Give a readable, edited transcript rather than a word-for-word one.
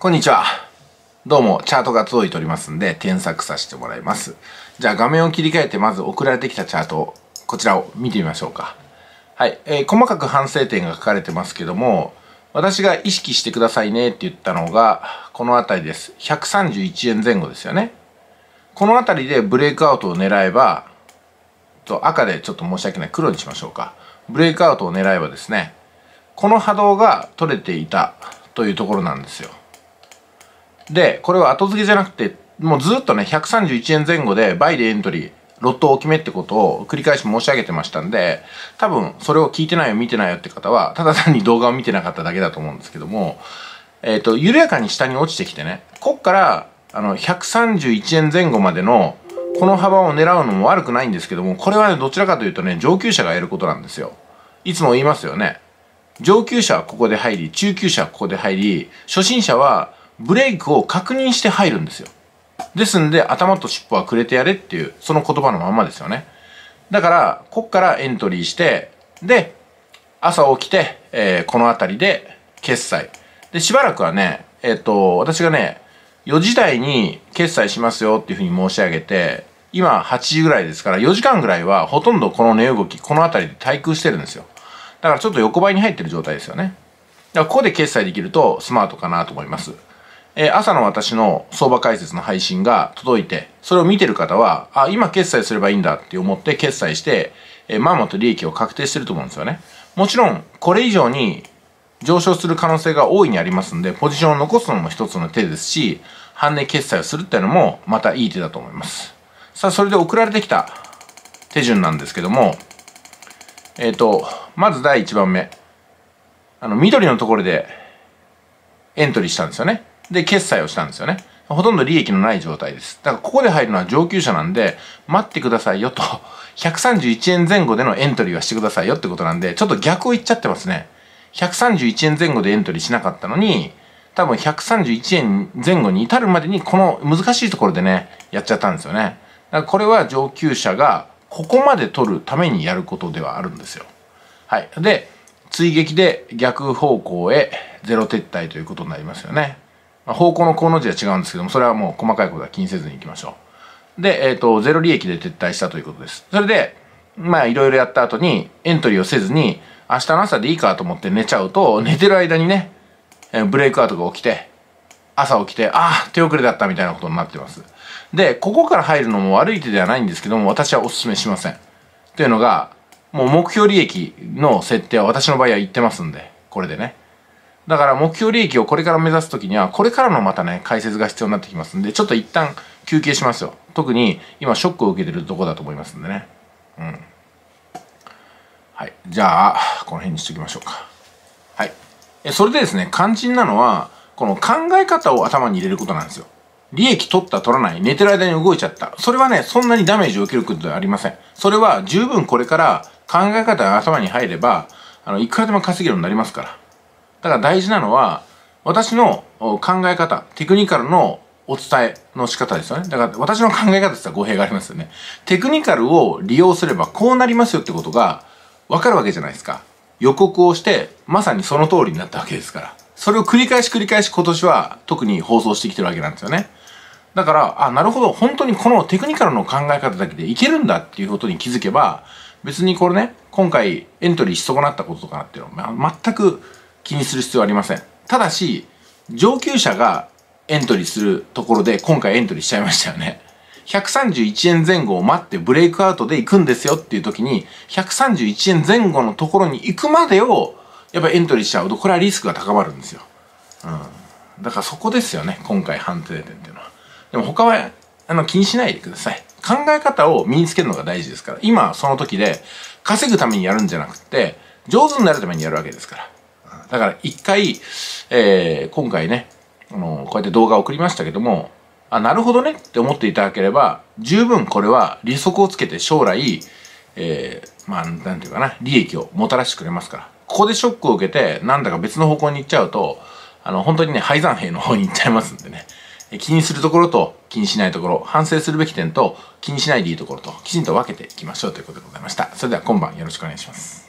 こんにちは。どうも、チャートが届いておりますんで、添削させてもらいます。じゃあ画面を切り替えて、まず送られてきたチャート、こちらを見てみましょうか。はい。細かく反省点が書かれてますけども、私が意識してくださいねって言ったのが、この辺りです。131円前後ですよね。この辺りでブレイクアウトを狙えば、赤でちょっと申し訳ない黒にしましょうか。ブレイクアウトを狙えばですね、この波動が取れていたというところなんですよ。で、これは後付けじゃなくて、もうずっとね、131円前後でバイでエントリー、ロットを決めってことを繰り返し申し上げてましたんで、多分それを聞いてないよ、見てないよって方は、ただ単に動画を見てなかっただけだと思うんですけども、緩やかに下に落ちてきてね、こっから、131円前後までの、この幅を狙うのも悪くないんですけども、これはね、どちらかというとね、上級者がやることなんですよ。いつも言いますよね。上級者はここで入り、中級者はここで入り、初心者はブレイクを確認して入るんですよ。ですんで、頭と尻尾はくれてやれっていう、その言葉のまんまですよね。だから、こっからエントリーして、で、朝起きて、この辺りで決済。で、しばらくはね、私がね、4時台に決済しますよっていうふうに申し上げて、今8時ぐらいですから、4時間ぐらいはほとんどこの値動き、この辺りで滞空してるんですよ。だからちょっと横ばいに入ってる状態ですよね。だからここで決済できるとスマートかなと思います。朝の私の相場解説の配信が届いて、それを見てる方は、あ、今決済すればいいんだって思って決済して、まんまと利益を確定してると思うんですよね。もちろん、これ以上に上昇する可能性が大いにありますんで、ポジションを残すのも一つの手ですし、半値決済をするっていうのもまたいい手だと思います。さあ、それで送られてきた手順なんですけども、まず第1番目。緑のところでエントリーしたんですよね。で、決済をしたんですよね。ほとんど利益のない状態です。だから、ここで入るのは上級者なんで、待ってくださいよと。131円前後でのエントリーはしてくださいよってことなんで、ちょっと逆を言っちゃってますね。131円前後でエントリーしなかったのに、多分131円前後に至るまでに、この難しいところでね、やっちゃったんですよね。だから、これは上級者が、ここまで取るためにやることではあるんですよ。はい。で、追撃で逆方向へゼロ撤退ということになりますよね。方向のこの字は違うんですけども、それはもう細かいことは気にせずにいきましょう。で、ゼロ利益で撤退したということです。それで、まあ、いろいろやった後に、エントリーをせずに、明日の朝でいいかと思って寝ちゃうと、寝てる間にね、ブレイクアウトが起きて、朝起きて、ああ、手遅れだったみたいなことになってます。で、ここから入るのも悪い手ではないんですけども、私はお勧めしません。というのが、もう目標利益の設定は私の場合は言ってますんで、これでね。だから目標利益をこれから目指すときには、これからのまたね、解説が必要になってきますんで、ちょっと一旦休憩しますよ。特に今ショックを受けてるとこだと思いますんでね。うん。はい。じゃあ、この辺にしときましょうか。はい。それでですね、肝心なのは、この考え方を頭に入れることなんですよ。利益取った取らない、寝てる間に動いちゃった。それはね、そんなにダメージを受けることではありません。それは十分これから考え方が頭に入れば、いくらでも稼げるようになりますから。だから大事なのは、私の考え方、テクニカルのお伝えの仕方ですよね。だから私の考え方って言ったら語弊がありますよね。テクニカルを利用すればこうなりますよってことがわかるわけじゃないですか。予告をして、まさにその通りになったわけですから。それを繰り返し今年は特に放送してきてるわけなんですよね。だから、あ、なるほど、本当にこのテクニカルの考え方だけでいけるんだっていうことに気づけば、別にこれね、今回エントリーし損なったこととかなっていうのは、全く気にする必要はありません。ただし、上級者がエントリーするところで今回エントリーしちゃいましたよね。131円前後を待ってブレイクアウトで行くんですよっていう時に、131円前後のところに行くまでを、やっぱりエントリーしちゃうと、これはリスクが高まるんですよ。うん。だからそこですよね、今回判定点っていうのは。でも他は、気にしないでください。考え方を身につけるのが大事ですから。今、その時で、稼ぐためにやるんじゃなくて、上手になるためにやるわけですから。だから一回、今回ね、こうやって動画を送りましたけども、あ、なるほどねって思っていただければ、十分これは利息をつけて将来、まあ、なんていうかな、利益をもたらしてくれますから。ここでショックを受けて、なんだか別の方向に行っちゃうと、本当にね、敗残兵の方に行っちゃいますんでね。気にするところと気にしないところ、反省するべき点と気にしないでいいところと、きちんと分けていきましょうということでございました。それでは今晩よろしくお願いします。